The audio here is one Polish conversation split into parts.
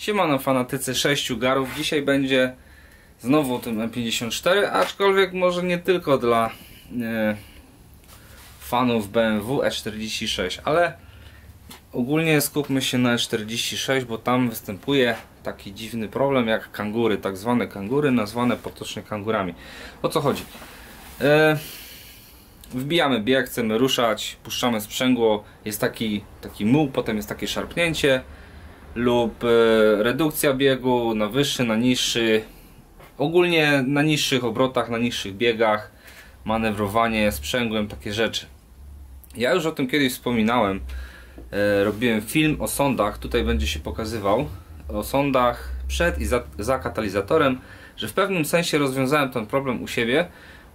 Siemano fanatycy 6 garów, dzisiaj będzie znowu o tym M54, aczkolwiek może nie tylko dla fanów BMW E46, ale ogólnie skupmy się na E46, bo tam występuje taki dziwny problem jak kangury, tak zwane kangury, nazwane potocznie kangurami. O co chodzi? Wbijamy bieg, chcemy ruszać, puszczamy sprzęgło, jest taki muł, potem jest takie szarpnięcie lub redukcja biegu na wyższy, na niższy, ogólnie na niższych obrotach, na niższych biegach, manewrowanie sprzęgłem, takie rzeczy. Ja już o tym kiedyś wspominałem, robiłem film o sondach, tutaj będzie się pokazywał, o sondach przed i za katalizatorem, że w pewnym sensie rozwiązałem ten problem u siebie,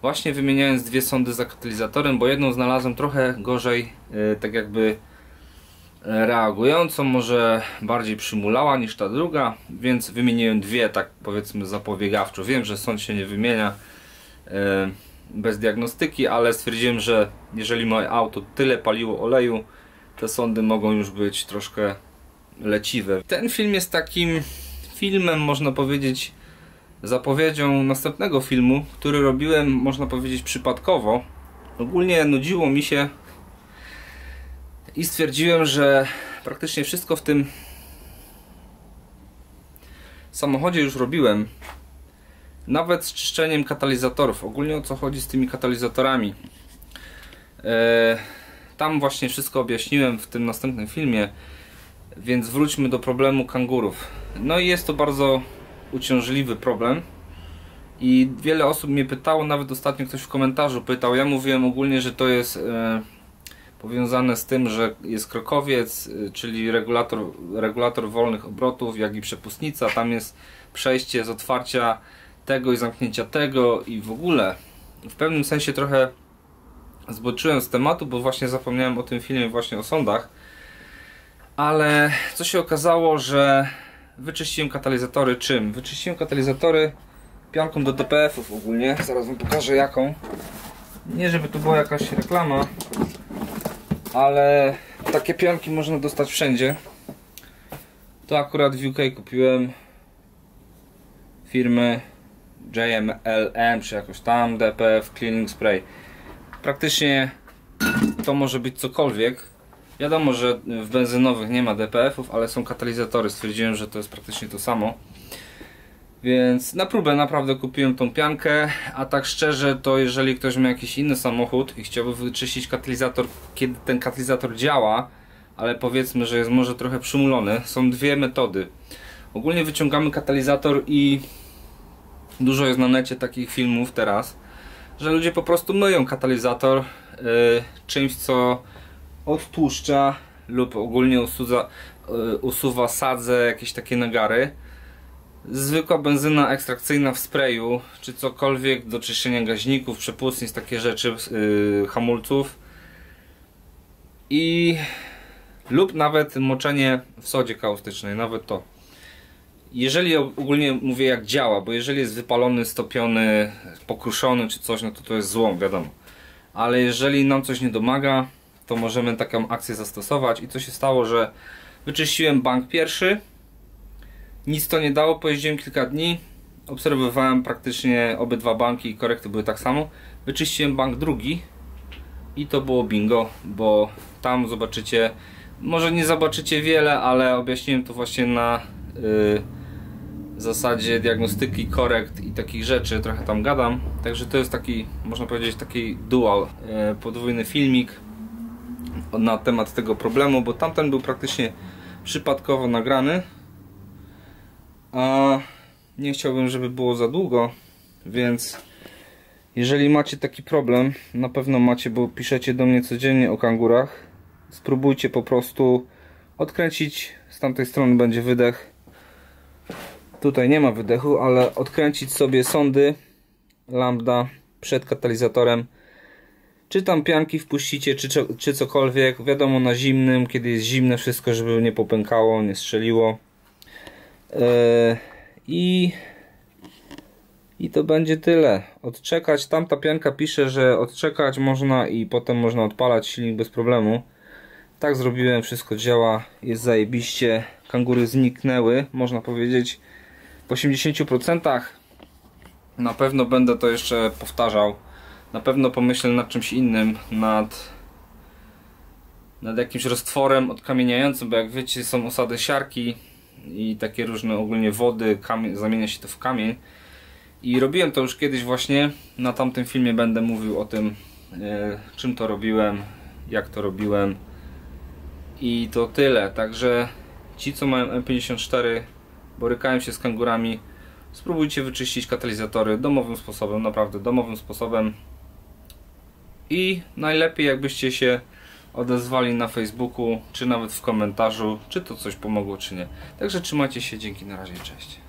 właśnie wymieniając dwie sondy za katalizatorem, bo jedną znalazłem trochę gorzej, tak jakby reagującą, może bardziej przymulała niż ta druga, więc wymieniłem dwie, tak powiedzmy zapobiegawczo. Wiem, że sąd się nie wymienia bez diagnostyki, ale stwierdziłem, że jeżeli moje auto tyle paliło oleju, te sondy mogą już być troszkę leciwe. Ten film jest takim filmem, można powiedzieć, zapowiedzią następnego filmu, który robiłem, można powiedzieć, przypadkowo. Ogólnie nudziło mi się i stwierdziłem, że praktycznie wszystko w tym samochodzie już robiłem, nawet z czyszczeniem katalizatorów. Ogólnie o co chodzi z tymi katalizatorami, tam właśnie wszystko objaśniłem w tym następnym filmie, więc wróćmy do problemu kangurów. No i jest to bardzo uciążliwy problem i wiele osób mnie pytało, nawet ostatnio ktoś w komentarzu pytał. Ja mówiłem ogólnie, że to jest powiązane z tym, że jest krokowiec, czyli regulator wolnych obrotów, jak i przepustnica. Tam jest przejście z otwarcia tego i zamknięcia tego i w ogóle. W pewnym sensie trochę zboczyłem z tematu, bo właśnie zapomniałem o tym filmie właśnie o sondach. Ale co się okazało, że wyczyściłem katalizatory czym? Wyczyściłem katalizatory pianką do DPF-ów ogólnie. Zaraz wam pokażę jaką. Nie żeby to była jakaś reklama, ale takie pianki można dostać wszędzie. To akurat w UK kupiłem firmy JMLM czy jakoś tam, DPF Cleaning Spray. Praktycznie to może być cokolwiek. Wiadomo, że w benzynowych nie ma DPF-ów, ale są katalizatory. Stwierdziłem, że to jest praktycznie to samo. Więc na próbę naprawdę kupiłem tą piankę, a tak szczerze to jeżeli ktoś ma jakiś inny samochód i chciałby wyczyścić katalizator, kiedy ten katalizator działa, ale powiedzmy, że jest może trochę przymulony, są dwie metody. Ogólnie wyciągamy katalizator i dużo jest na necie takich filmów teraz, że ludzie po prostu myją katalizator czymś, co odtłuszcza lub ogólnie usuwa sadzę, jakieś takie nagary. Zwykła benzyna ekstrakcyjna w sprayu, czy cokolwiek do czyszczenia gaźników, przepustnic, takie rzeczy, hamulców i lub nawet moczenie w sodzie kaustycznej, nawet to. Jeżeli ogólnie mówię jak działa, bo jeżeli jest wypalony, stopiony, pokruszony czy coś, no to jest złom, wiadomo. Ale jeżeli nam coś nie domaga, to możemy taką akcję zastosować i co się stało, że wyczyściłem bank pierwszy. Nic to nie dało, pojeździłem kilka dni, obserwowałem praktycznie obydwa banki i korekty były tak samo. Wyczyściłem bank drugi i to było bingo, bo tam zobaczycie, może nie zobaczycie wiele, ale objaśniłem to właśnie na zasadzie diagnostyki, korekt i takich rzeczy, trochę tam gadam. Także to jest taki, można powiedzieć, taki dual, podwójny filmik na temat tego problemu, bo tamten był praktycznie przypadkowo nagrany. A nie chciałbym, żeby było za długo, więc jeżeli macie taki problem, na pewno macie, bo piszecie do mnie codziennie o kangurach, spróbujcie po prostu odkręcić, z tamtej strony będzie wydech, tutaj nie ma wydechu, ale odkręcić sobie sondy lambda przed katalizatorem, czy tam pianki wpuścicie, czy cokolwiek, wiadomo, na zimnym, kiedy jest zimne wszystko, żeby nie popękało, nie strzeliło. I to będzie tyle. Odczekać, tamta pianka pisze, że odczekać można i potem można odpalać silnik bez problemu. Tak zrobiłem, wszystko działa, jest zajebiście. Kangury zniknęły, można powiedzieć, w 80%. Na pewno będę to jeszcze powtarzał. Na pewno pomyślę nad czymś innym, nad jakimś roztworem odkamieniającym, bo jak wiecie, są osady siarki i takie różne ogólnie wody, zamienia się to w kamień. I robiłem to już kiedyś właśnie, na tamtym filmie będę mówił o tym, czym to robiłem, jak to robiłem. I to tyle, także ci, co mają M54, borykają się z kangurami, spróbujcie wyczyścić katalizatory domowym sposobem, naprawdę domowym sposobem. I najlepiej jakbyście się odezwali na Facebooku, czy nawet w komentarzu, czy to coś pomogło, czy nie. Także trzymajcie się, dzięki, na razie, cześć.